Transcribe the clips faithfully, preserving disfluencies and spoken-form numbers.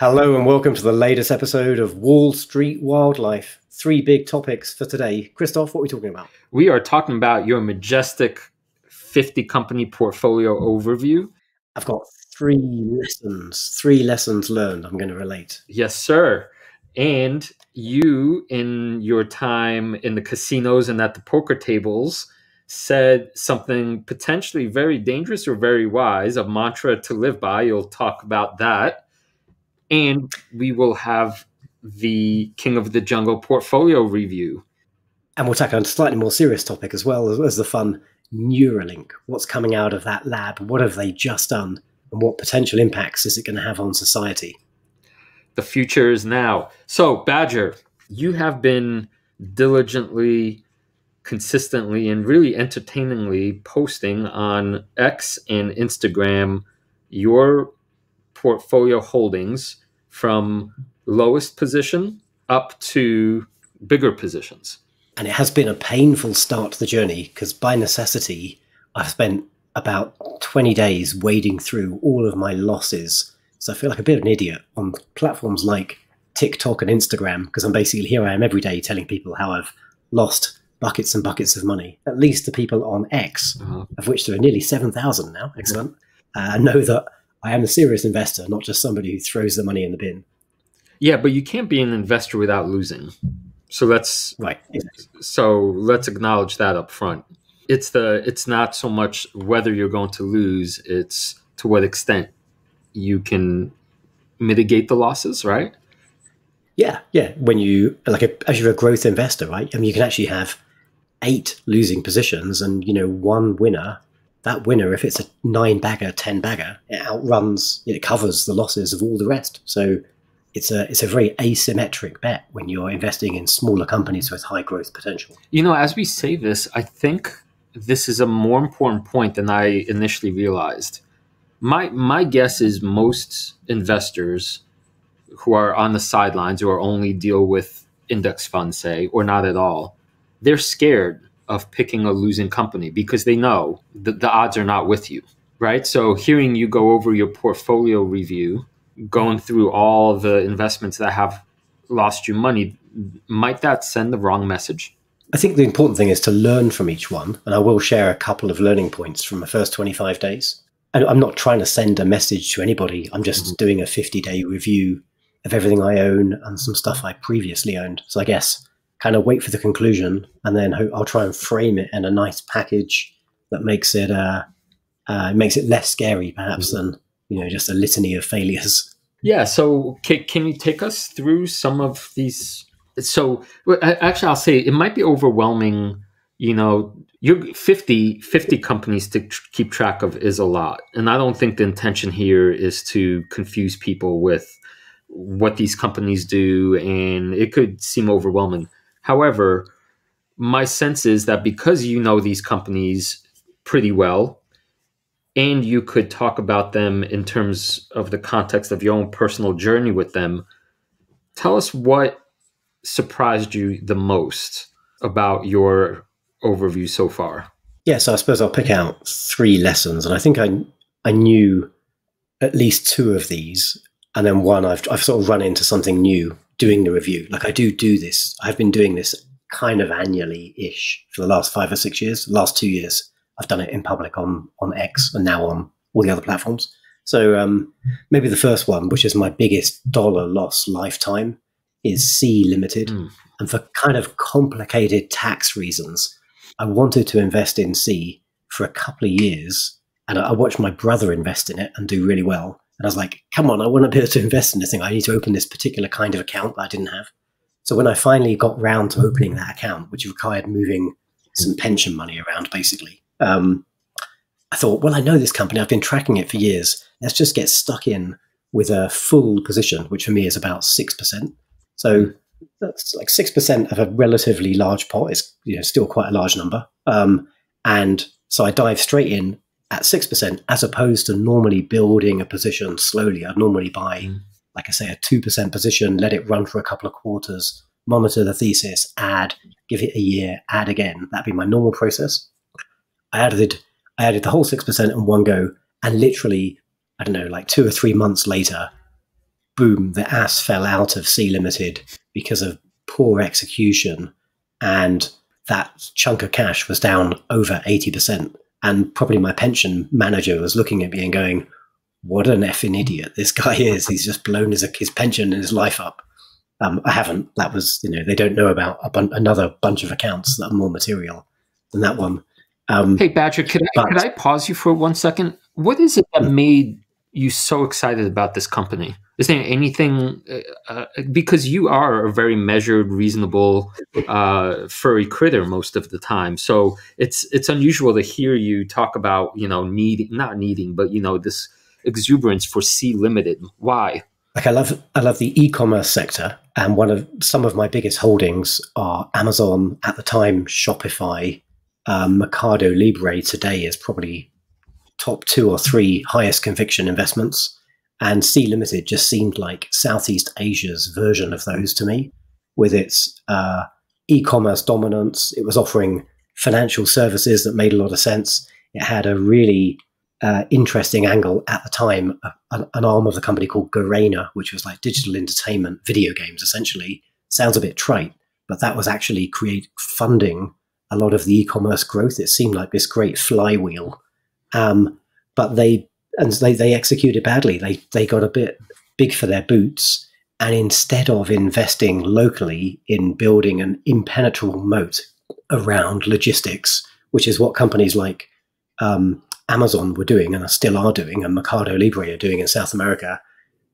Hello and welcome to the latest episode of Wall Street Wildlife. Three big topics for today. Christoph, what are we talking about? We are talking about your majestic fifty company portfolio overview. I've got three lessons, three lessons learned I'm going to relate. Yes, sir. And you, in your time in the casinos and at the poker tables, said something potentially very dangerous or very wise, a mantra to live by. You'll talk about that. And we will have the King of the Jungle portfolio review. And we'll tackle a slightly more serious topic as well, as, as the fun Neuralink. What's coming out of that lab? What have they just done? And what potential impacts is it going to have on society? The future is now. So, Badger, you have been diligently, consistently, and really entertainingly posting on X and Instagram your portfolio holdings from lowest position up to bigger positions. And it has been a painful start to the journey because, by necessity, I've spent about twenty days wading through all of my losses. So I feel like a bit of an idiot on platforms like TikTok and Instagram, because I'm basically, here I am every day telling people how I've lost buckets and buckets of money. At least the people on X, uh-huh. of which there are nearly seven thousand now, excellent, uh, know that I am a serious investor, not just somebody who throws the money in the bin. Yeah, but you can't be an investor without losing. So let's, right. exactly. so let's acknowledge that up front. It's, the, it's not so much whether you're going to lose, it's to what extent you can mitigate the losses, right? Yeah, yeah. When you, like, a, as you're a growth investor, right? I mean, you can actually have eight losing positions and, you know, one winner. That winner, if it's a nine bagger, ten bagger, it outruns, it covers the losses of all the rest. So it's a, it's a very asymmetric bet when you're investing in smaller companies with high growth potential. You know, as we say this, I think this is a more important point than I initially realized. My my guess is most investors who are on the sidelines or only deal with index funds, say, or not at all, they're scared of picking a losing company because they know that the odds are not with you, right? So hearing you go over your portfolio review, going through all the investments that have lost you money, might that send the wrong message? I think the important thing is to learn from each one. And I will share a couple of learning points from the first twenty-five days. I'm not trying to send a message to anybody. I'm just mm-hmm. doing a fifty-day review of everything I own and some stuff I previously owned. So I guess kind of wait for the conclusion, and then I'll try and frame it in a nice package that makes it uh, uh, makes it less scary, perhaps, mm-hmm. than, you know, just a litany of failures. Yeah. So can, can you take us through some of these? So actually, I'll say it might be overwhelming. You know, you're fifty, fifty companies to tr keep track of is a lot. And I don't think the intention here is to confuse people with what these companies do, and it could seem overwhelming. However, my sense is that because you know these companies pretty well, and you could talk about them in terms of the context of your own personal journey with them, tell us what surprised you the most about your overview so far. Yeah, so I suppose I'll pick out three lessons, and I think I I knew at least two of these, and then one I've I've sort of run into something new doing the review. Like, I do do this. I've been doing this kind of annually-ish for the last five or six years. The last two years, I've done it in public on on X and now on all the other platforms. So um, maybe the first one, which is my biggest dollar loss lifetime, is Sea Limited, mm. and for kind of complicated tax reasons. I wanted to invest in C for a couple of years, and I watched my brother invest in it and do really well. And I was like, come on, I want to be able to invest in this thing. I need to open this particular kind of account that I didn't have. So when I finally got round to opening that account, which required moving some pension money around, basically, um, I thought, well, I know this company. I've been tracking it for years. Let's just get stuck in with a full position, which for me is about six percent. So that's like six percent of a relatively large pot. It's, you know, still quite a large number. Um, and so I dive straight in at six percent, as opposed to normally building a position slowly. I'd normally buy, mm. like I say, a two percent position, let it run for a couple of quarters, monitor the thesis, add, give it a year, add again. That'd be my normal process. I added, I added the whole six percent in one go, and literally I don't know, like two or three months later, boom, the ass fell out of Sea Limited because of poor execution. And that chunk of cash was down over eighty percent. And probably my pension manager was looking at me and going, what an effing idiot this guy is. He's just blown his, his pension and his life up. Um, I haven't. That was, you know, they don't know about a bun another bunch of accounts that are more material than that one. Um, hey, Badger, could I, but, could I pause you for one second? What is it that mm-hmm. made you so excited about this company? Is there anything, uh, because you are a very measured, reasonable, uh, furry critter most of the time. So it's, it's unusual to hear you talk about, you know, needing, not needing, but, you know, this exuberance for Sea Limited. Why? Like I love, I love the e-commerce sector. And one of, some of my biggest holdings are Amazon at the time, Shopify, um, Mercado Libre today is probably top two or three highest conviction investments. And Sea Limited just seemed like Southeast Asia's version of those to me, with its uh, e-commerce dominance. It was offering financial services that made a lot of sense. It had a really uh, interesting angle at the time, a, a, an arm of the company called Garena, which was like digital entertainment, video games, essentially. Sounds a bit trite, but that was actually create funding a lot of the e-commerce growth. It seemed like this great flywheel, um, but they... And they, they executed badly. They, they got a bit big for their boots. And instead of investing locally in building an impenetrable moat around logistics, which is what companies like um, Amazon were doing and still are doing, and Mercado Libre are doing in South America,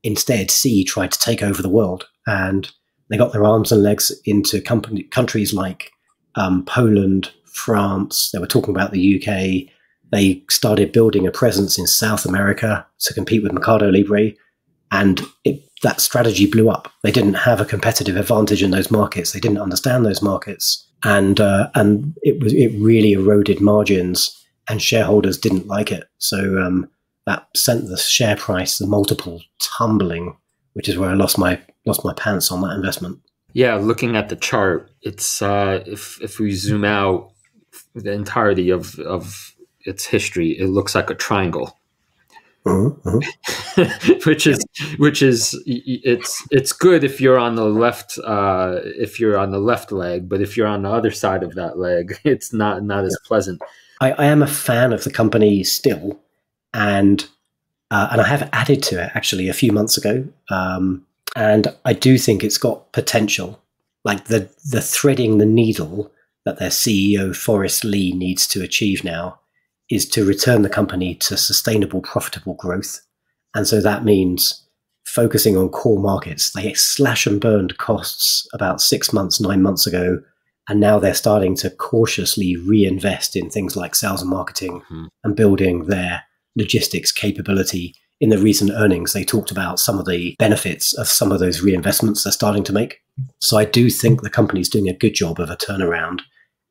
instead Sea tried to take over the world. And they got their arms and legs into company, countries like um, Poland, France. They were talking about the U K. They started building a presence in South America to compete with Mercado Libre, and it, that strategy blew up. They didn't have a competitive advantage in those markets. They didn't understand those markets, and uh, and it was it really eroded margins, and shareholders didn't like it. So um, that sent the share price, the multiple, tumbling, which is where I lost my lost my pants on that investment. Yeah, looking at the chart, it's uh, if if we zoom out the entirety of of its history, it looks like a triangle, mm-hmm. which is which is it's it's good if you're on the left uh, if you're on the left leg, but if you're on the other side of that leg, it's not not as pleasant. I, I am a fan of the company still, and uh, and I have added to it actually a few months ago, um, and I do think it's got potential. Like the the threading the needle that their C E O Forrest Lee needs to achieve now is to return the company to sustainable, profitable growth. And so that means focusing on core markets. They slash and burned costs about six months, nine months ago, and now they're starting to cautiously reinvest in things like sales and marketing, mm-hmm. and building their logistics capability. In the recent earnings, they talked about some of the benefits of some of those reinvestments they're starting to make. So I do think the company's doing a good job of a turnaround,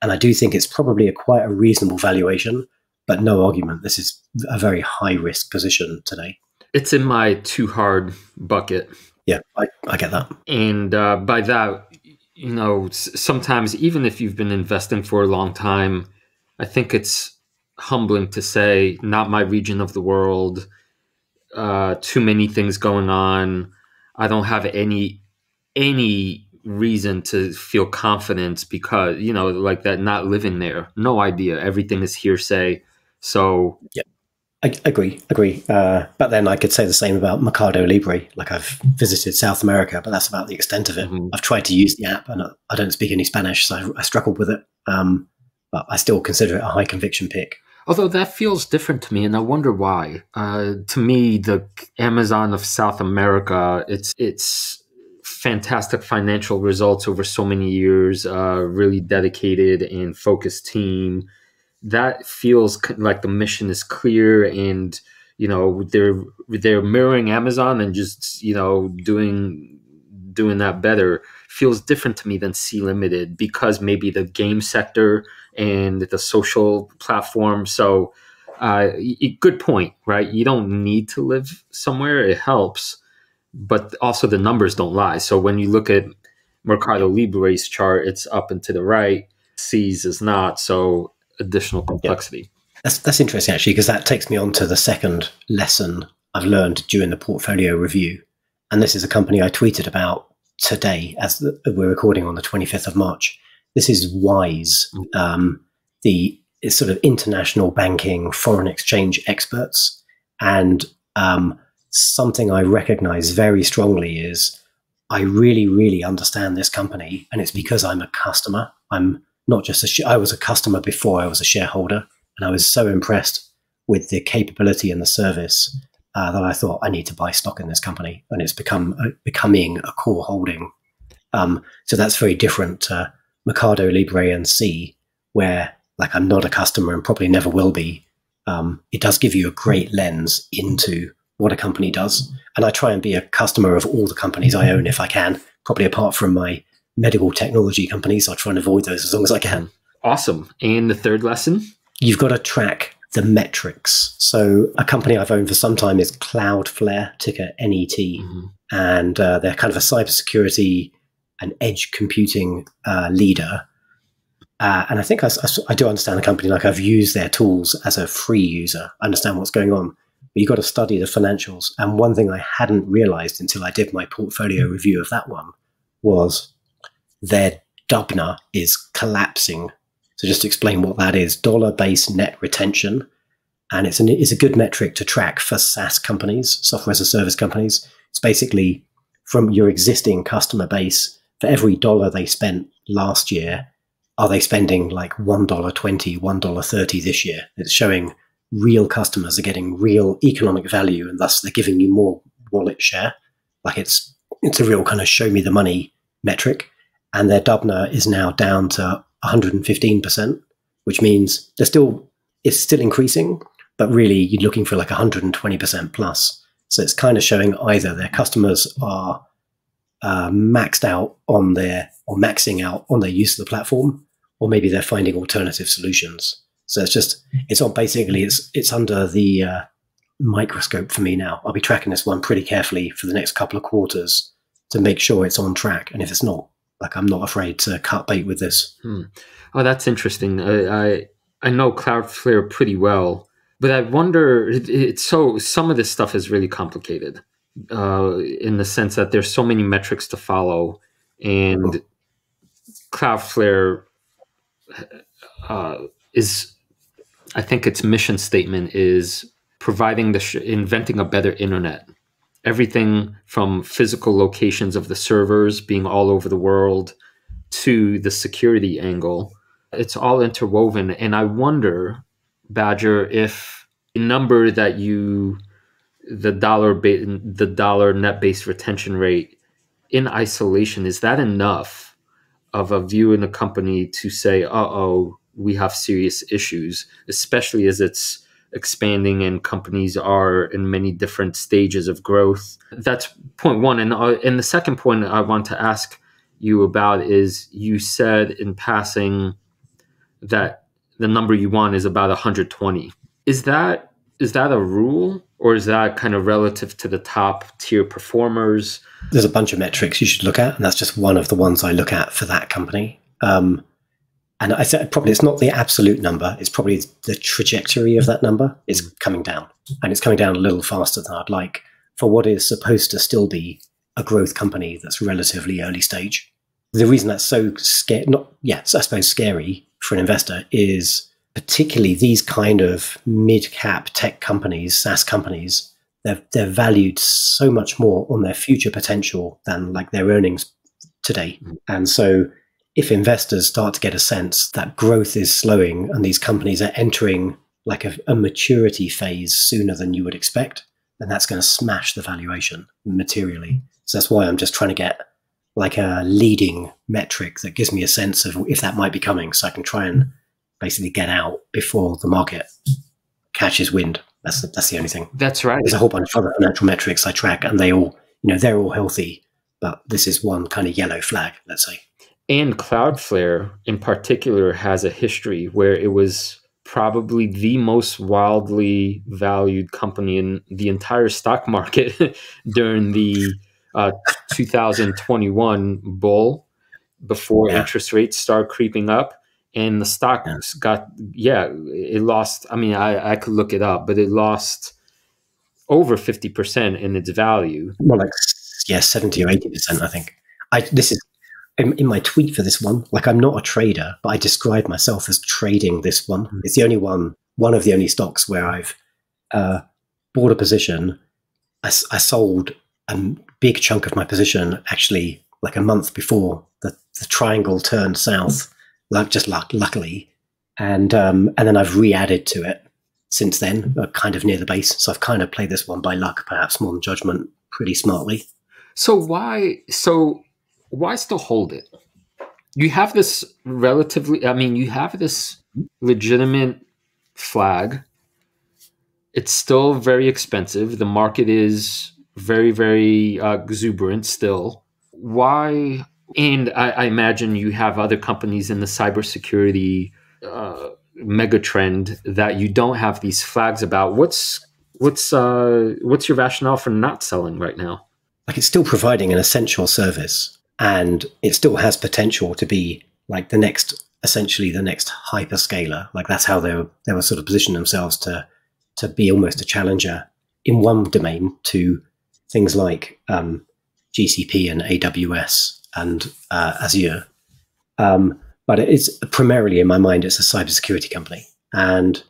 and I do think it's probably a quite a reasonable valuation. But no argument, this is a very high-risk position today. It's in my too hard bucket. Yeah, I, I get that. And uh, by that, you know, sometimes even if you've been investing for a long time, I think it's humbling to say, not my region of the world, uh, too many things going on. I don't have any any reason to feel confidence because, you know, like that not living there. No idea. Everything is hearsay. So yeah, I agree, agree. Uh, but then I could say the same about Mercado Libre. Like I've visited South America, but that's about the extent of it. Mm-hmm. I've tried to use the app, and I don't speak any Spanish, so I, I struggled with it. Um, but I still consider it a high conviction pick. Although that feels different to me, and I wonder why. Uh, to me, the Amazon of South America, it's it's fantastic financial results over so many years. Uh, really dedicated and focused team. That feels like the mission is clear, and you know they're they're mirroring Amazon and just you know doing doing that better. Feels different to me than Sea Limited because maybe the game sector and the social platform. So, uh, good point, right? You don't need to live somewhere; it helps, but also the numbers don't lie. So when you look at Mercado Libre's chart, it's up and to the right. Sea's is not so. Additional complexity. Yeah. That's, that's interesting, actually, because that takes me on to the second lesson I've learned during the portfolio review. And this is a company I tweeted about today as the, we're recording on the twenty-fifth of March. This is Wise, um, the sort of international banking, foreign exchange experts. And um, something I recognize very strongly is I really, really understand this company. And it's because I'm a customer. I'm not just a sh- I was a customer before I was a shareholder. And I was so impressed with the capability and the service uh, that I thought I need to buy stock in this company. And it's become uh, becoming a core holding. Um, so that's very different to Mercado Libre and Sea, where like I'm not a customer and probably never will be. Um, it does give you a great lens into what a company does. And I try and be a customer of all the companies I own if I can, probably apart from my medical technology companies. I try and avoid those as long as I can. Awesome. And the third lesson? You've got to track the metrics. So a company I've owned for some time is Cloudflare, ticker N E T. Mm-hmm. And uh, they're kind of a cybersecurity and edge computing uh, leader. Uh, and I think I, I, I do understand the company. Like I've used their tools as a free user. I understand what's going on. But you've got to study the financials. And one thing I hadn't realized until I did my portfolio review of that one was their D B N R is collapsing. So just to explain what that is, dollar-based net retention. And it's, an, it's a good metric to track for SaaS companies, software as a service companies. It's basically from your existing customer base, for every dollar they spent last year, are they spending like one dollar twenty, one dollar thirty this year? It's showing real customers are getting real economic value, and thus they're giving you more wallet share. Like it's it's a real kind of show me the money metric. And their D B N R is now down to one hundred fifteen percent, which means they're still it's still increasing, but really you're looking for like one hundred twenty percent plus. So it's kind of showing either their customers are uh, maxed out on their or maxing out on their use of the platform, or maybe they're finding alternative solutions. So it's just it's on basically it's it's under the uh, microscope for me now. I'll be tracking this one pretty carefully for the next couple of quarters to make sure it's on track, and if it's not, like I'm not afraid to cut bait with this. Hmm. Oh, that's interesting. I, I I know Cloudflare pretty well, but I wonder. It's it, so some of this stuff is really complicated, uh, in the sense that there's so many metrics to follow, and oh. Cloudflare uh, is, I think its mission statement is providing the sh inventing a better internet. Everything from physical locations of the servers being all over the world to the security angle, it's all interwoven. And I wonder, Badger, if the number that you, the dollar, the dollar net based retention rate in isolation, is that enough of a view in a company to say, uh-oh, we have serious issues, especially as it's expanding and companies are in many different stages of growth? That's point one. And, uh, and the second point I want to ask you about is you said in passing that the number you want is about one hundred twenty. Is that, is that a rule, or is that kind of relative to the top tier performers? There's a bunch of metrics you should look at, and that's just one of the ones I look at for that company. Um, And I said probably it's not the absolute number. It's probably the trajectory of that number is coming down, and it's coming down a little faster than I'd like for what is supposed to still be a growth company that's relatively early stage. The reason that's so scary, not yes, I suppose scary for an investor, is particularly these kind of mid-cap tech companies, SaaS companies. They're they're valued so much more on their future potential than like their earnings today, and so. If investors start to get a sense that growth is slowing and these companies are entering like a, a maturity phase sooner than you would expect, then that's going to smash the valuation materially. So that's why I'm just trying to get like a leading metric that gives me a sense of if that might be coming, so I can try and basically get out before the market catches wind. That's the, that's the only thing. That's right. There's a whole bunch of other financial metrics I track, and they all, you know, they're all healthy, but this is one kind of yellow flag, let's say. And Cloudflare in particular has a history where it was probably the most wildly valued company in the entire stock market during the uh, two thousand twenty-one bull, before yeah. interest rates started creeping up. And the stock yeah. got, yeah, it lost. I mean, I, I could look it up, but it lost over fifty percent in its value. More like, yeah, seventy or eighty percent, I think. I, this is in my tweet for this one. Like, I'm not a trader, but I describe myself as trading this one. Mm-hmm. It's the only one, one of the only stocks where I've uh, bought a position. I, I sold a big chunk of my position actually like a month before the, the triangle turned south, like just luck, luckily. And, um, and then I've re-added to it since then, uh, kind of near the base. So I've kind of played this one by luck, perhaps more than judgment, pretty smartly. So why, so why still hold it? You have this relatively, I mean, you have this legitimate flag. It's still very expensive. The market is very, very uh, exuberant still. Why? And I, I imagine you have other companies in the cybersecurity uh, mega trend that you don't have these flags about. What's what's uh, what's your rationale for not selling right now? Like, it's still providing an essential service, and it still has potential to be like the next, essentially the next hyperscaler. Like, that's how they were they were sort of positioning themselves to to be almost a challenger in one domain to things like um, G C P and A W S and uh, Azure. Um, but it's primarily, in my mind, it's a cybersecurity company. And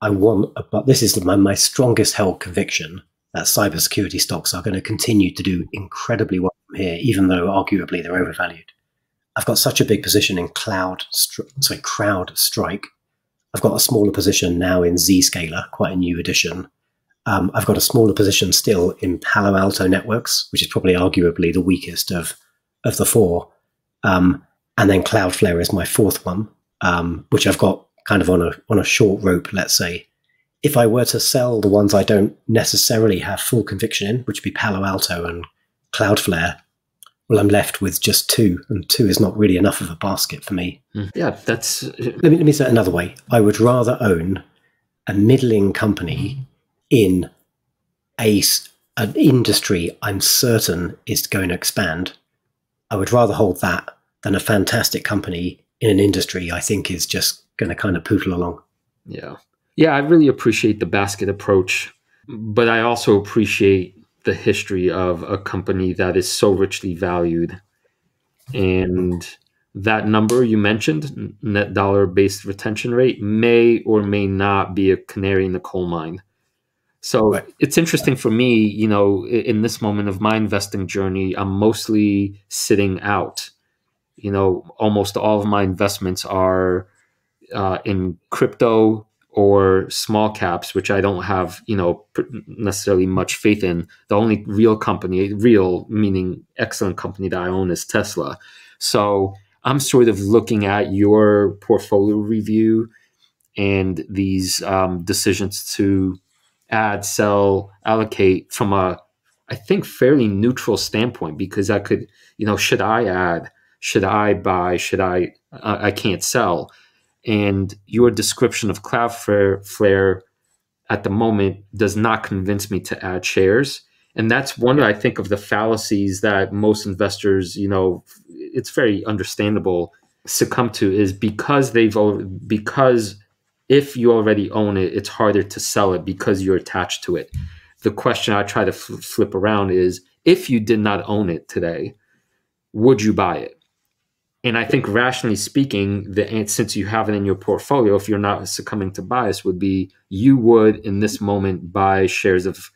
I want, but this is my, my strongest held conviction that cybersecurity stocks are going to continue to do incredibly well from here, even though arguably they're overvalued. I've got such a big position in cloud, sorry, CrowdStrike. I've got a smaller position now in Zscaler, quite a new addition. Um, I've got a smaller position still in Palo Alto Networks, which is probably arguably the weakest of, of the four. Um, and then Cloudflare is my fourth one, um, which I've got kind of on a, on a short rope, let's say. If I were to sell the ones I don't necessarily have full conviction in, which would be Palo Alto and Cloudflare, well, I'm left with just two, and two is not really enough of a basket for me. Yeah, that's... Let me, let me say it another way. I would rather own a middling company in a, an industry I'm certain is going to expand. I would rather hold that than a fantastic company in an industry I think is just going to kind of poodle along. Yeah. Yeah, I really appreciate the basket approach, but I also appreciate the history of a company that is so richly valued. And that number you mentioned, net dollar-based retention rate, may or may not be a canary in the coal mine. So right. It's interesting for me, you know, in this moment of my investing journey, I'm mostly sitting out. You know, almost all of my investments are uh, in crypto or small caps, which I don't have, you know, necessarily much faith in. The only real company, real meaning excellent company that I own is Tesla. So I'm sort of looking at your portfolio review and these um, decisions to add, sell, allocate from a, I think, fairly neutral standpoint, because I could, you know, should I add, should I buy, should I, uh, I can't sell. And your description of Cloudflare at the moment does not convince me to add shares. And that's one, I think, of the fallacies that most investors, you know, it's very understandable, succumb to, is because they've, because if you already own it, it's harder to sell it because you're attached to it. The question I try to flip around is, if you did not own it today, would you buy it? And I think, rationally speaking, the, since you have it in your portfolio, if you're not succumbing to bias, would be you would, in this moment, buy shares of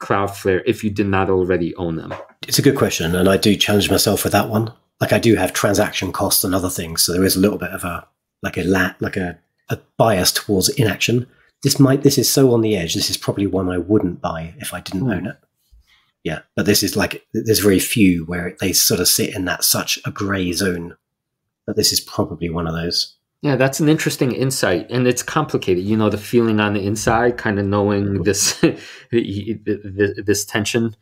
Cloudflare if you did not already own them. It's a good question, and I do challenge myself with that one. Like, I do have transaction costs and other things, so there is a little bit of a like a like a, a bias towards inaction. This might this is so on the edge. This is probably one I wouldn't buy if I didn't own it. Yeah, but this is like, there's very few where they sort of sit in that such a gray zone. But this is probably one of those. Yeah, that's an interesting insight. And it's complicated. You know, the feeling on the inside, kind of knowing this this tension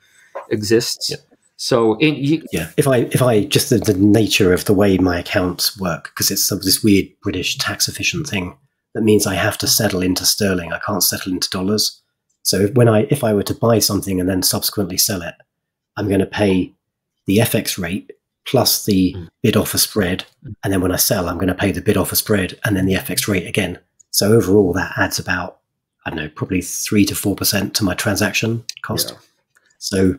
exists. Yeah. So it, you, yeah, if I, if I just the, the nature of the way my accounts work, because it's this weird British tax efficient thing, that means I have to settle into sterling. I can't settle into dollars. So when I, if I were to buy something and then subsequently sell it, I'm going to pay the F X rate plus the mm. bid-offer spread. And then when I sell, I'm going to pay the bid-offer spread and then the F X rate again. So overall, that adds about I don't know, probably three to four percent to my transaction cost. Yeah. So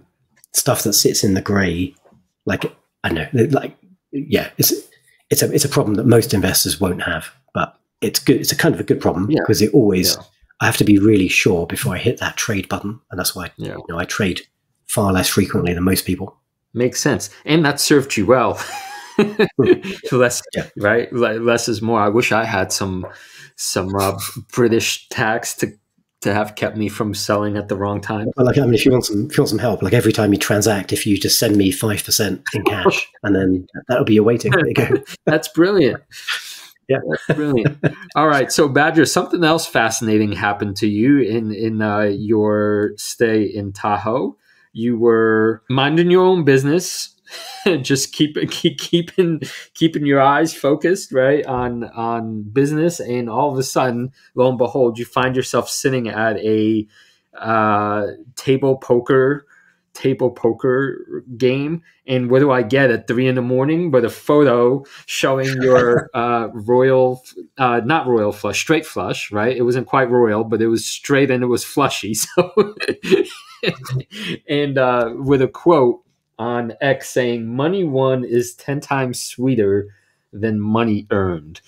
stuff that sits in the gray, like I don't know, like yeah, it's it's a it's a problem that most investors won't have, but it's good. It's a kind of a good problem because yeah. it always. Yeah. I have to be really sure before I hit that trade button, and that's why yeah. you know, I trade far less frequently than most people. Makes sense, and that served you well. So less, yeah. right? Less is more. I wish I had some some uh, British tax to to have kept me from selling at the wrong time. Well, like I mean, if you want some, if you want some help, like every time you transact, if you just send me five percent in cash, and then that'll be your waiting. There you go. That's brilliant. Yeah, that's brilliant. All right, so Badger, something else fascinating happened to you in in uh, your stay in Tahoe. You were minding your own business, just keep, keep keeping keeping your eyes focused right on on business, and all of a sudden, lo and behold, you find yourself sitting at a uh, table poker. table poker game, and what do I get at three in the morning but a photo showing your uh royal uh not royal flush, straight flush, right? It wasn't quite royal, but it was straight and it was flushy, so and uh with a quote on X saying money won is ten times sweeter than money earned.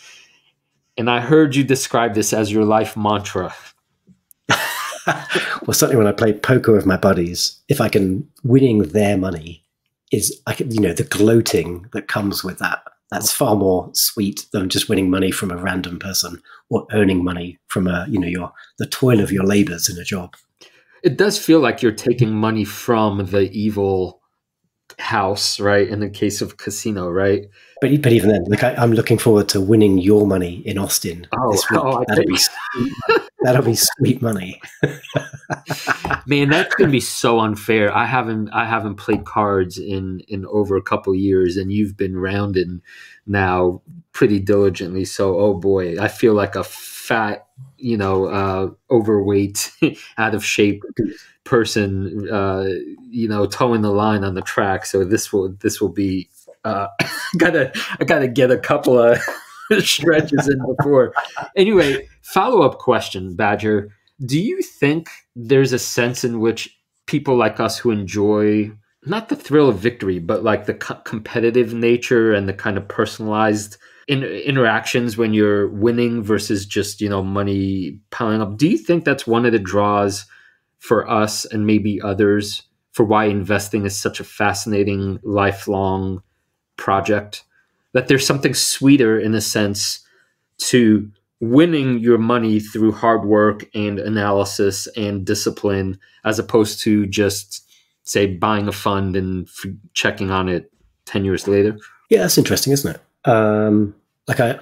And I heard you describe this as your life mantra. Well, certainly when I play poker with my buddies, if I can, winning their money is, I can, you know, the gloating that comes with that. That's far more sweet than just winning money from a random person or earning money from a, you know, your the toil of your labors in a job. It does feel like you're taking money from the evil house, right? In the case of casino, right? But but even then, like I, I'm looking forward to winning your money in Austin. Oh, this week. Oh that'll, be sweet, that'll be sweet money. Man, that's gonna be so unfair. I haven't I haven't played cards in in over a couple of years, and you've been rounding now pretty diligently. So, oh boy, I feel like a fat, you know, uh, overweight, out of shape person, uh, you know, towing the line on the track. So this will this will be. Uh, gotta, I gotta get a couple of stretches in before. Anyway, follow-up question, Badger. Do you think there's a sense in which people like us who enjoy not the thrill of victory, but like the co competitive nature and the kind of personalized in interactions when you're winning versus just, you know, money piling up? Do you think that's one of the draws for us and maybe others for why investing is such a fascinating lifelong project, that there's something sweeter in a sense to winning your money through hard work and analysis and discipline, as opposed to just say buying a fund and f checking on it ten years later? Yeah, that's interesting, isn't it? Um, like I,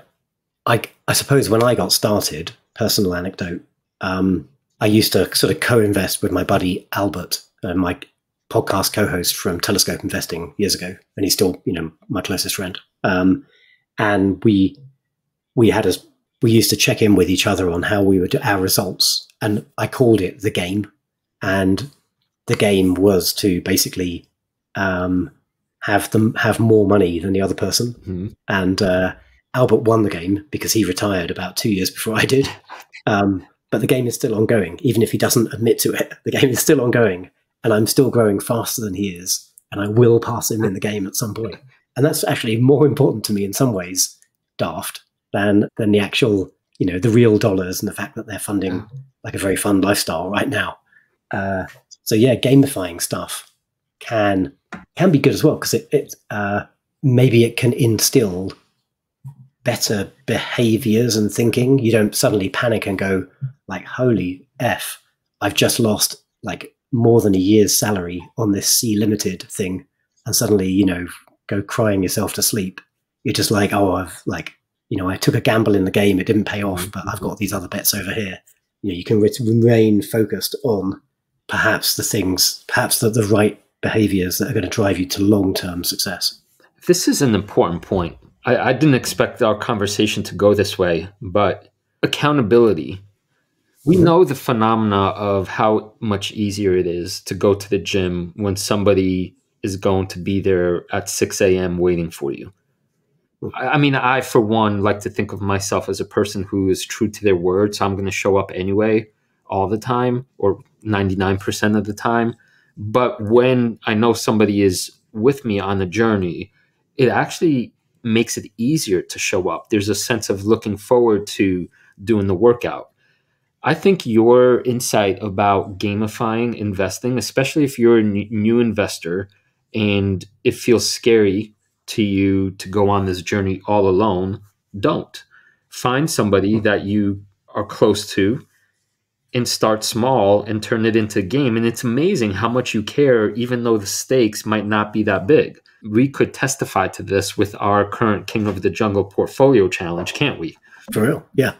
I, I suppose when I got started, personal anecdote, um, I used to sort of co-invest with my buddy Albert, uh, my podcast co-host from Telescope Investing years ago, and he's still, you know, my closest friend. Um, and we we had us we used to check in with each other on how we would our results, and I called it the game. And the game was to basically um, have them have more money than the other person. Mm-hmm. And uh, Albert won the game because he retired about two years before I did. Um, but the game is still ongoing, even if he doesn't admit to it. The game is still ongoing. And I'm still growing faster than he is, and I will pass him in the game at some point. And that's actually more important to me in some ways, daft, than than the actual, you know, the real dollars and the fact that they're funding like a very fun lifestyle right now. Uh, so yeah, gamifying stuff can can be good as well, because it, it uh, maybe it can instill better behaviors and thinking. You don't suddenly panic and go like, "Holy F, I've just lost like." more than a year's salary on this Sea Limited thing, and suddenly, you know, go crying yourself to sleep. You're just like, oh, I've like, you know, I took a gamble in the game, it didn't pay off, but I've got these other bets over here. You know, you can re remain focused on perhaps the things, perhaps the, the right behaviors that are going to drive you to long-term success. This is an important point. I, I didn't expect our conversation to go this way, but accountability. We know the phenomena of how much easier it is to go to the gym when somebody is going to be there at six A M waiting for you. I mean, I, for one, like to think of myself as a person who is true to their word, so I'm going to show up anyway. all the time or ninety-nine percent of the time. But when I know somebody is with me on the journey, it actually makes it easier to show up. There's a sense of looking forward to doing the workout. I think your insight about gamifying investing, especially if you're a new investor and it feels scary to you to go on this journey all alone, don't. Find somebody that you are close to and start small and turn it into a game. And it's amazing how much you care, even though the stakes might not be that big. We could testify to this with our current King of the Jungle portfolio challenge, can't we? For real, yeah.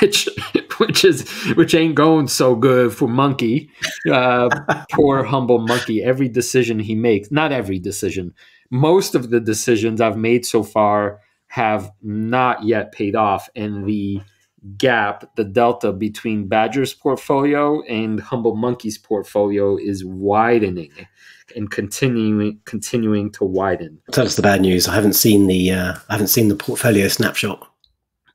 which which is which ain't going so good for Monkey. Uh, poor humble Monkey. Every decision he makes, not every decision, most of the decisions I've made so far have not yet paid off. And the gap, the delta between Badger's portfolio and Humble Monkey's portfolio is widening and continuing continuing to widen. Tell us the bad news. I haven't seen the uh, I haven't seen the portfolio snapshot.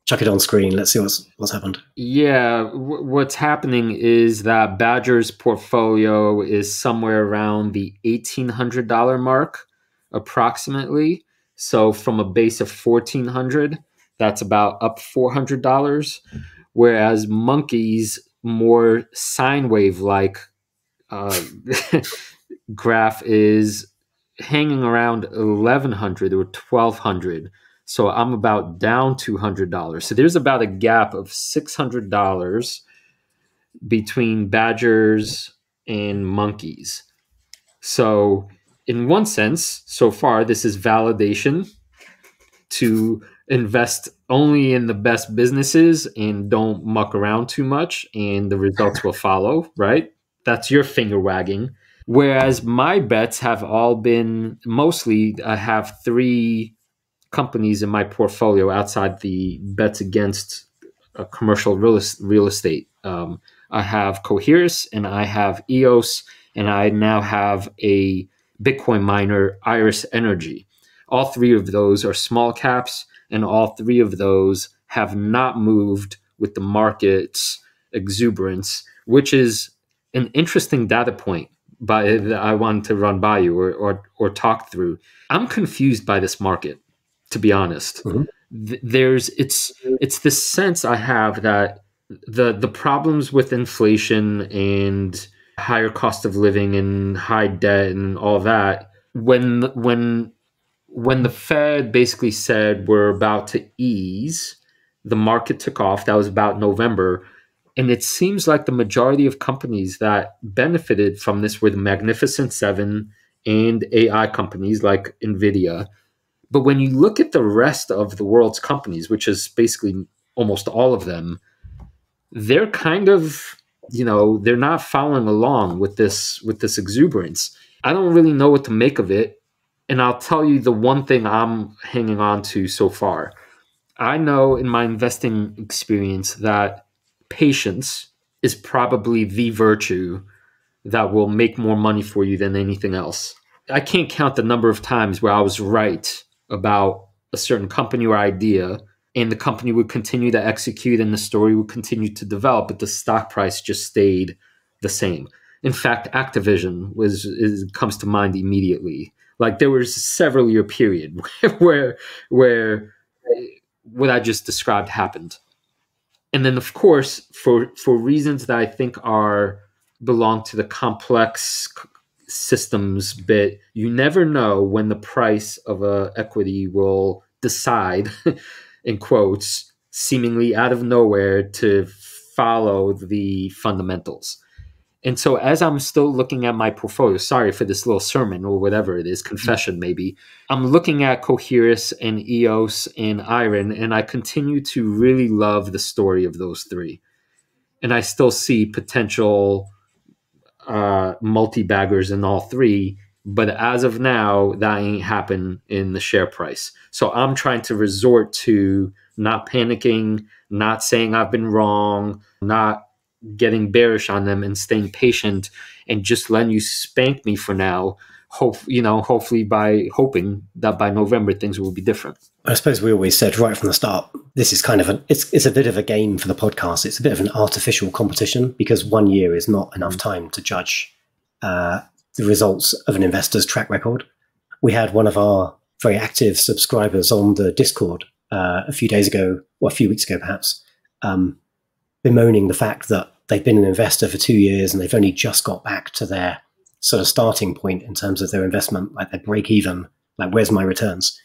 Chuck it on screen. Let's see what's what's happened. Yeah, w what's happening is that Badger's portfolio is somewhere around the eighteen hundred dollar mark, approximately. So from a base of fourteen hundred, that's about up four hundred dollars. Whereas Monkey's more sine wave like uh, graph is hanging around eleven hundred or twelve hundred. So I'm about down two hundred dollars. So there's about a gap of six hundred dollars between Badger's and Monkey's. So in one sense, so far, this is validation to invest only in the best businesses and don't muck around too much, and the results will follow, right? That's your finger wagging. Whereas my bets have all been mostly, I have three companies in my portfolio outside the bets against uh, commercial real, real estate. Um, I have Coherus, and I have E O S, and I now have a Bitcoin miner, Iris Energy. All three of those are small caps, and all three of those have not moved with the market's exuberance, which is an interesting data point by, that I wanted to run by you or, or, or talk through. I'm confused by this market, to be honest. Mm-hmm. There's it's it's this sense I have that the the problems with inflation and higher cost of living and high debt and all that, when when when the Fed basically said we're about to ease, the market took off. That was about November. And it seems like the majority of companies that benefited from this were the Magnificent Seven and A I companies like NVIDIA. But when you look at the rest of the world's companies, which is basically almost all of them, they're kind of, you know, they're not following along with this with this exuberance. I don't really know what to make of it. And I'll tell you the one thing I'm hanging on to so far. I know in my investing experience that patience is probably the virtue that will make more money for you than anything else. I can't count the number of times where I was right about a certain company or idea, and the company would continue to execute and the story would continue to develop, but the stock price just stayed the same. In fact, Activision was is, comes to mind immediately. Like, there was a several year period where where what I just described happened. And then, of course, for for reasons that I think are belong to the complex systems bit, you never know when the price of a equity will decide, in quotes, seemingly out of nowhere, to follow the fundamentals. And so as I'm still looking at my portfolio, sorry for this little sermon or whatever it is, confession maybe, I'm looking at Coherus and E O S and Iron, and I continue to really love the story of those three. And I still see potential uh, multi-baggers in all three, but as of now, that ain't happened in the share price. So I'm trying to resort to not panicking, not saying I've been wrong, not getting bearish on them, and staying patient and just letting you spank me for now hope, you know, hopefully by hoping that by November things will be different. I suppose we always said right from the start, this is kind of an, it's, it's a bit of a game for the podcast. It's a bit of an artificial competition because one year is not enough time to judge uh, the results of an investor's track record. We had one of our very active subscribers on the Discord uh, a few days ago, or a few weeks ago perhaps, um, bemoaning the fact that they've been an investor for two years and they've only just got back to their sort of starting point in terms of their investment, like their break even, like where's my returns?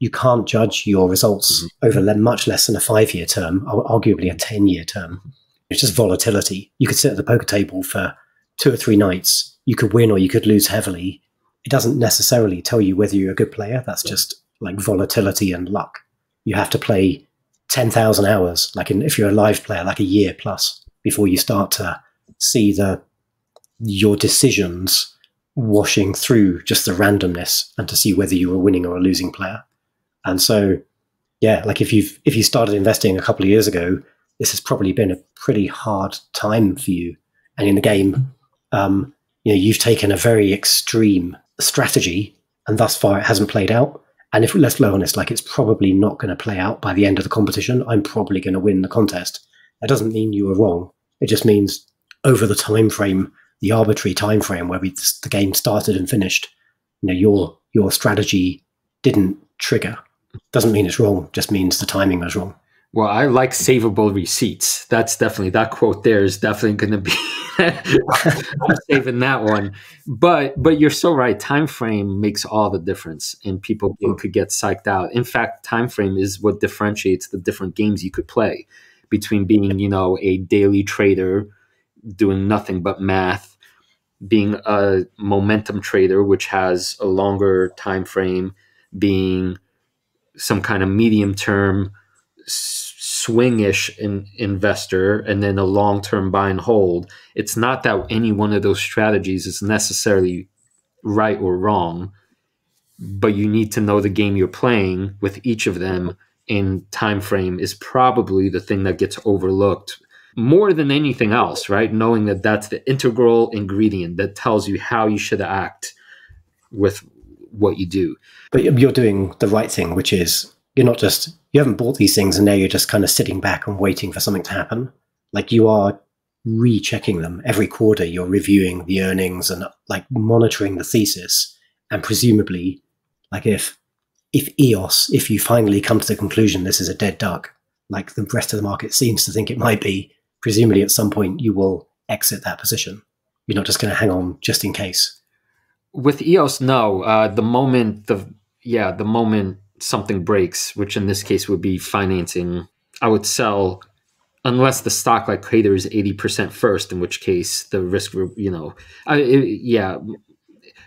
You can't judge your results mm-hmm. over le much less than a five-year term, or arguably a ten-year term. It's just volatility. You could sit at the poker table for two or three nights. You could win or you could lose heavily. It doesn't necessarily tell you whether you're a good player. That's yeah. just like volatility and luck. You have to play ten thousand hours, like in, if you're a live player, like a year plus, before you start to see the your decisions washing through just the randomness and to see whether you were a winning or a losing player. And so, yeah, like if you've if you started investing a couple of years ago, this has probably been a pretty hard time for you. And in the game, um, you know, you've taken a very extreme strategy, and thus far it hasn't played out. And if let's be honest, like it's probably not going to play out by the end of the competition. I'm probably going to win the contest. That doesn't mean you were wrong. It just means over the time frame, the arbitrary time frame where we the game started and finished, you know, your your strategy didn't trigger. Doesn't mean it's wrong, just means the timing was wrong. Well, I like savable receipts. That's definitely, that quote there is definitely going to be, I'm saving that one. But but you're so right. Time frame makes all the difference, and people could get psyched out. In fact, time frame is what differentiates the different games you could play between being, you know, a daily trader doing nothing but math, being a momentum trader, which has a longer time frame, being some kind of medium term swingish in, investor, and then a long-term buy and hold. It's not that any one of those strategies is necessarily right or wrong, but you need to know the game you're playing with each of them, and time frame is probably the thing that gets overlooked more than anything else, right? Knowing that that's the integral ingredient that tells you how you should act with what you do. But you're doing the right thing, which is you're not just, you haven't bought these things and now you're just kind of sitting back and waiting for something to happen. Like you are rechecking them every quarter. You're reviewing the earnings and like monitoring the thesis. And presumably, like if if E O S, if you finally come to the conclusion this is a dead duck, like the rest of the market seems to think it might be, presumably at some point you will exit that position. You're not just going to hang on just in case. With E O S, no. Uh, the moment the yeah, the moment. something breaks, which in this case would be financing, I would sell unless the stock like craters eighty percent first, in which case the risk, you know, I, it, yeah,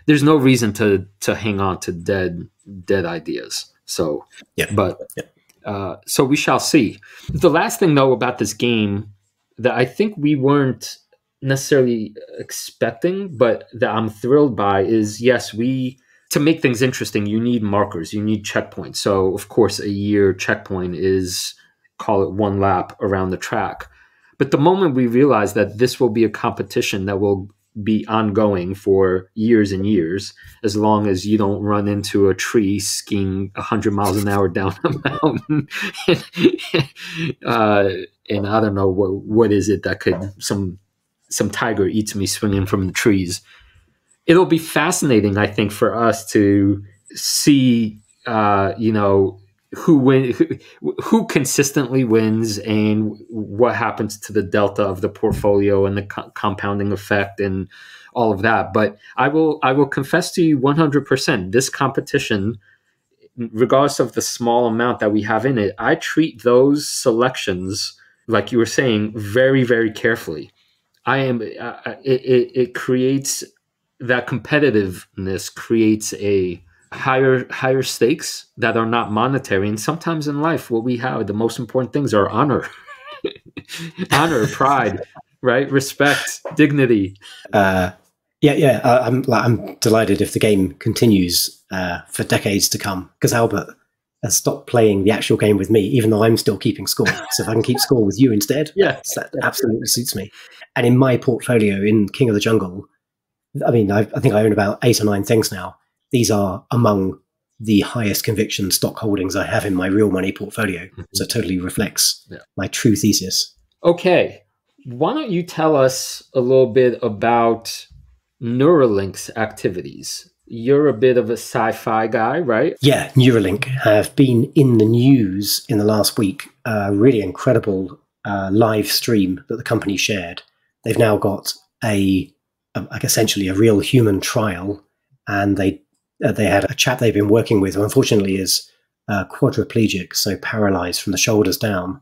there's no reason to to hang on to dead, dead ideas. So, yeah, but, yeah. Uh, so we shall see. The last thing though about this game that I think we weren't necessarily expecting, but that I'm thrilled by is yes, we, to make things interesting, you need markers, you need checkpoints. So, of course, a year checkpoint is, call it one lap around the track. But the moment we realize that this will be a competition that will be ongoing for years and years, as long as you don't run into a tree skiing one hundred miles an hour down a mountain, uh, and I don't know, what, what is it that could, some, some tiger eats me swinging from the trees. It'll be fascinating, I think, for us to see, uh, you know, who, win, who who consistently wins and what happens to the delta of the portfolio and the co compounding effect and all of that. But I will I will confess to you one hundred percent, this competition, regardless of the small amount that we have in it, I treat those selections, like you were saying, very, very carefully. I am uh, it, it, it creates... that competitiveness creates a higher higher stakes that are not monetary. And sometimes in life, what we have, the most important things are honor, honor, pride, right? Respect, dignity. Uh, yeah, yeah. I, I'm, I'm delighted if the game continues uh, for decades to come, because Albert has stopped playing the actual game with me, even though I'm still keeping score. So if I can keep score with you instead, yeah, that absolutely suits me. And in my portfolio in King of the Jungle, I mean, I, I think I own about eight or nine things now. These are among the highest conviction stock holdings I have in my real money portfolio. Mm-hmm. So it totally reflects yeah. my true thesis. Okay. Why don't you tell us a little bit about Neuralink's activities? You're a bit of a sci-fi guy, right? Yeah, Neuralink have been in the news in the last week. A really incredible uh, live stream that the company shared. They've now got a, a like essentially a real human trial, and they uh, they had a chap they've been working with who unfortunately is uh, quadriplegic, so paralyzed from the shoulders down.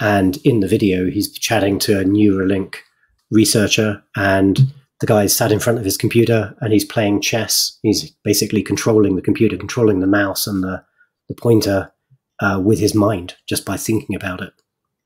And in the video, he's chatting to a Neuralink researcher, and the guy sat in front of his computer and he's playing chess. He's basically controlling the computer, controlling the mouse and the, the pointer uh, with his mind just by thinking about it.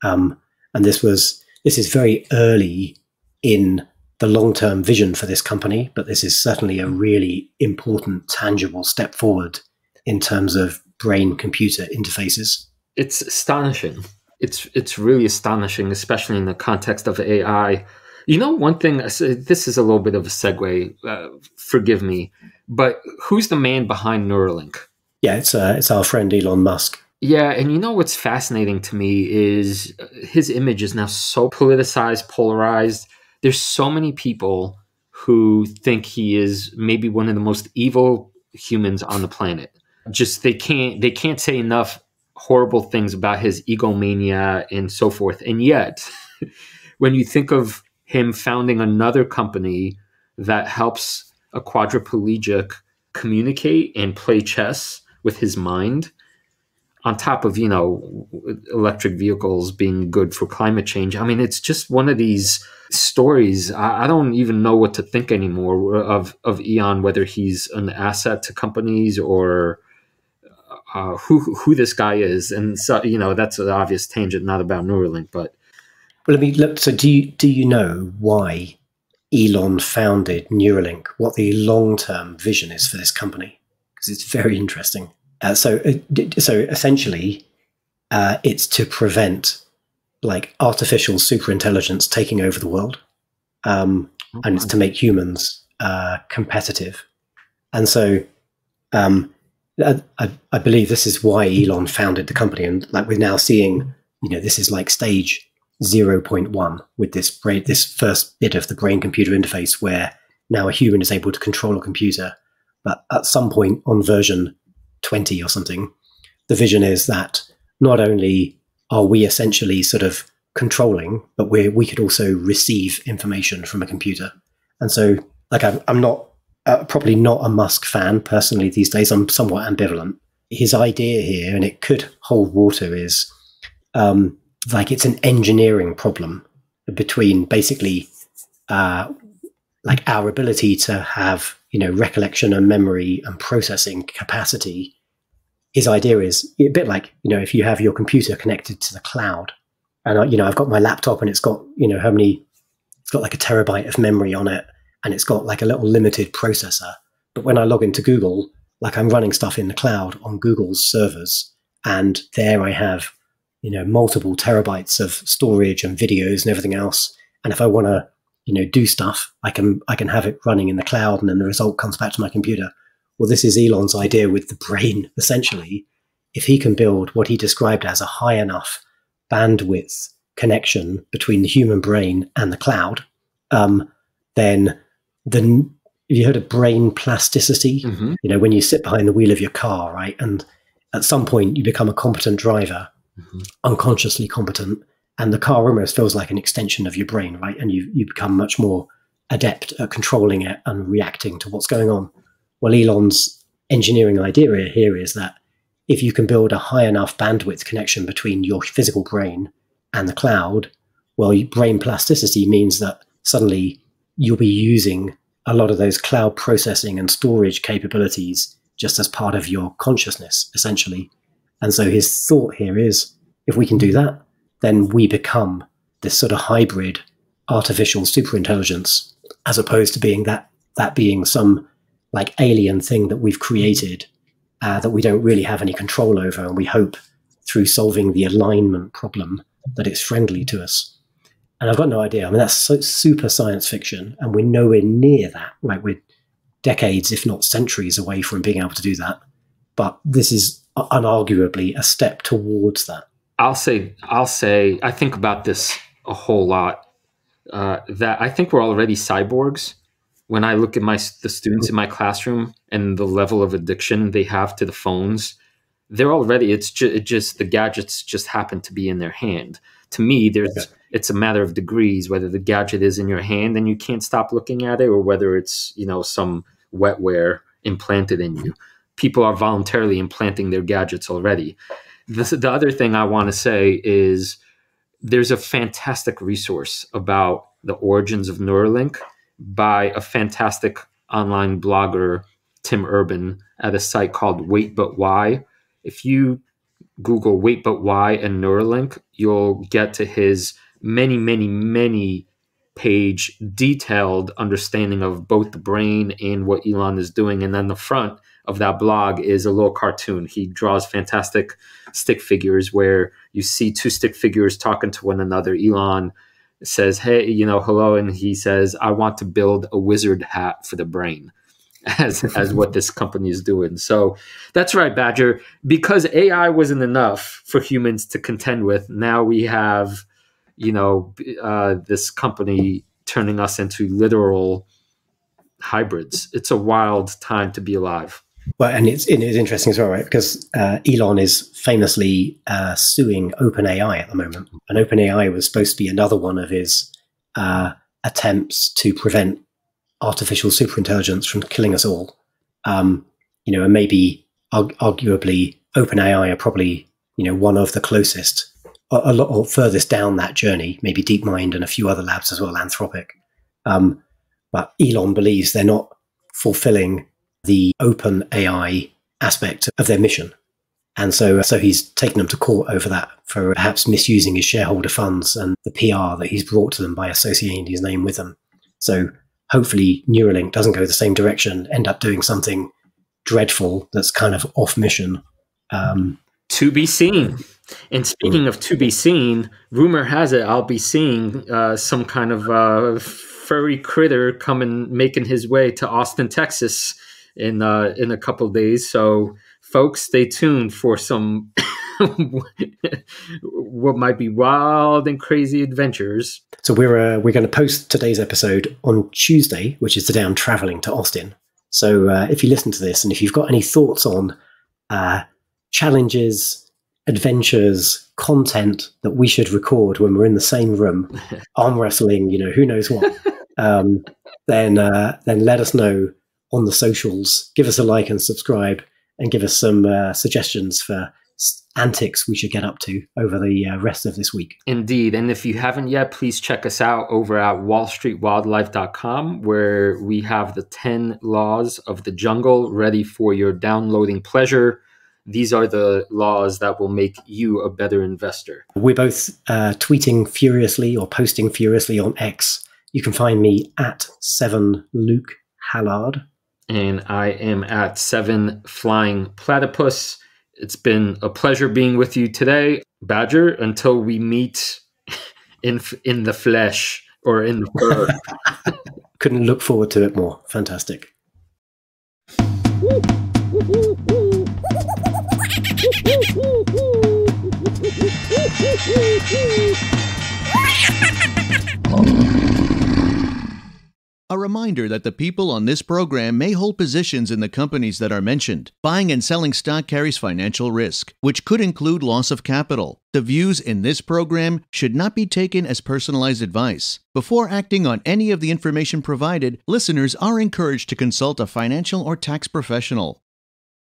Um, and this was this is very early in the long-term vision for this company, but this is certainly a really important, tangible step forward in terms of brain-computer interfaces. It's astonishing. It's it's really astonishing, especially in the context of A I. You know, one thing, this is a little bit of a segue, uh, forgive me, but who's the man behind Neuralink? Yeah, it's, uh, it's our friend Elon Musk. Yeah, and you know what's fascinating to me is his image is now so politicized, polarized. There's so many people who think he is maybe one of the most evil humans on the planet. Just they can't, they can't say enough horrible things about his egomania and so forth. And yet, when you think of him founding another company that helps a quadriplegic communicate and play chess with his mind, on top of, you know, electric vehicles being good for climate change. I mean, it's just one of these stories. I, I don't even know what to think anymore of, of Elon, whether he's an asset to companies or uh, who, who this guy is. And so, you know, that's an obvious tangent, not about Neuralink, but Well, let me look. So, do you do you know why Elon founded Neuralink? What the long-term vision is for this company? Because it's very interesting. Uh, so, uh, so essentially, uh, it's to prevent like artificial superintelligence taking over the world, um, okay. and it's to make humans uh, competitive. And so, um, I, I believe this is why Elon founded the company, and like we're now seeing, you know, this is like stage zero point one with this brain, this first bit of the brain-computer interface where now a human is able to control a computer. But at some point on version twenty or something, the vision is that not only are we essentially sort of controlling, but we we could also receive information from a computer. And so, like, I'm, I'm not, uh, probably not a Musk fan personally these days. I'm somewhat ambivalent. His idea here, and it could hold water, is... Um, like it's an engineering problem between basically uh, like our ability to have, you know, recollection and memory and processing capacity. His idea is a bit like, you know, if you have your computer connected to the cloud and, I, you know, I've got my laptop and it's got, you know, how many, it's got like a terabyte of memory on it and it's got like a little limited processor. But when I log into Google, like I'm running stuff in the cloud on Google's servers and there I have, you know, multiple terabytes of storage and videos and everything else. And if I want to, you know, do stuff, I can, I can have it running in the cloud and then the result comes back to my computer. Well, this is Elon's idea with the brain, essentially. If he can build what he described as a high enough bandwidth connection between the human brain and the cloud, um, then the, you heard of brain plasticity, mm-hmm. you know, when you sit behind the wheel of your car, right? And at some point you become a competent driver, Mm-hmm. unconsciously competent, and the car almost feels like an extension of your brain, right? And you you become much more adept at controlling it and reacting to what's going on. Well, Elon's engineering idea here is that if you can build a high enough bandwidth connection between your physical brain and the cloud, well, brain plasticity means that suddenly you'll be using a lot of those cloud processing and storage capabilities just as part of your consciousness, essentially. And so his thought here is, if we can do that, then we become this sort of hybrid artificial superintelligence, as opposed to being that that being some like alien thing that we've created uh, that we don't really have any control over. And we hope through solving the alignment problem that it's friendly to us. And I've got no idea. I mean, that's so, super science fiction, and we're nowhere near that. Like, we're decades, if not centuries, away from being able to do that. But this is unarguably a step towards that. I'll say, I'll say, I think about this a whole lot. Uh, that I think we're already cyborgs. When I look at my the students in my classroom and the level of addiction they have to the phones, they're already. It's ju it just the gadgets just happen to be in their hand. To me, there's. Okay. It's a matter of degrees, whether the gadget is in your hand and you can't stop looking at it, or whether it's, you know, some wetware implanted in you. People are voluntarily implanting their gadgets already. This, the other thing I want to say is there's a fantastic resource about the origins of Neuralink by a fantastic online blogger, Tim Urban, at a site called Wait But Why. If you Google Wait But Why and Neuralink, you'll get to his many, many, many page detailed understanding of both the brain and what Elon is doing. And then the front of that blog is a little cartoon. He draws fantastic stick figures where you see two stick figures talking to one another. Elon says, hey, you know, hello. And he says, I want to build a wizard hat for the brain as, as what this company is doing. So that's right, Badger, because A I wasn't enough for humans to contend with. Now we have, you know, uh, this company turning us into literal hybrids. It's a wild time to be alive. Well, and it's, it is interesting as well, right? Because uh, Elon is famously uh, suing OpenAI at the moment. And OpenAI was supposed to be another one of his uh, attempts to prevent artificial superintelligence from killing us all. Um, you know, and maybe arg arguably OpenAI are probably, you know, one of the closest a lot or furthest down that journey, maybe DeepMind and a few other labs as well, Anthropic. Um, but Elon believes they're not fulfilling the open A I aspect of their mission. And so, so he's taken them to court over that for perhaps misusing his shareholder funds and the P R that he's brought to them by associating his name with them. So hopefully Neuralink doesn't go the same direction, end up doing something dreadful that's kind of off mission. Um, to be seen. And speaking of to be seen, rumor has it I'll be seeing uh, some kind of uh, furry critter coming, making his way to Austin, Texas in uh, in a couple of days. So, folks, stay tuned for some what might be wild and crazy adventures. So we're uh, we're going to post today's episode on Tuesday, which is the day I'm traveling to Austin. So uh, if you listen to this and if you've got any thoughts on uh, challenges, adventures, content that we should record when we're in the same room, arm wrestling, you know, who knows what, um, then uh, then let us know on the socials. Give us a like and subscribe, and give us some uh, suggestions for antics we should get up to over the uh, rest of this week. Indeed. And if you haven't yet, please check us out over at wall street wildlife dot com, where we have the ten laws of the jungle ready for your downloading pleasure. These are the laws that will make you a better investor. We're both uh, tweeting furiously or posting furiously on X. You can find me at seven Luke Hallard. And I am at seven Flying Platypus. It's been a pleasure being with you today, Badger, until we meet in, in the flesh or in the fur. Couldn't look forward to it more. Fantastic. Woo, woo, woo, woo. A reminder that the people on this program may hold positions in the companies that are mentioned. Buying and selling stock carries financial risk, which could include loss of capital. The views in this program should not be taken as personalized advice. Before acting on any of the information provided, listeners are encouraged to consult a financial or tax professional.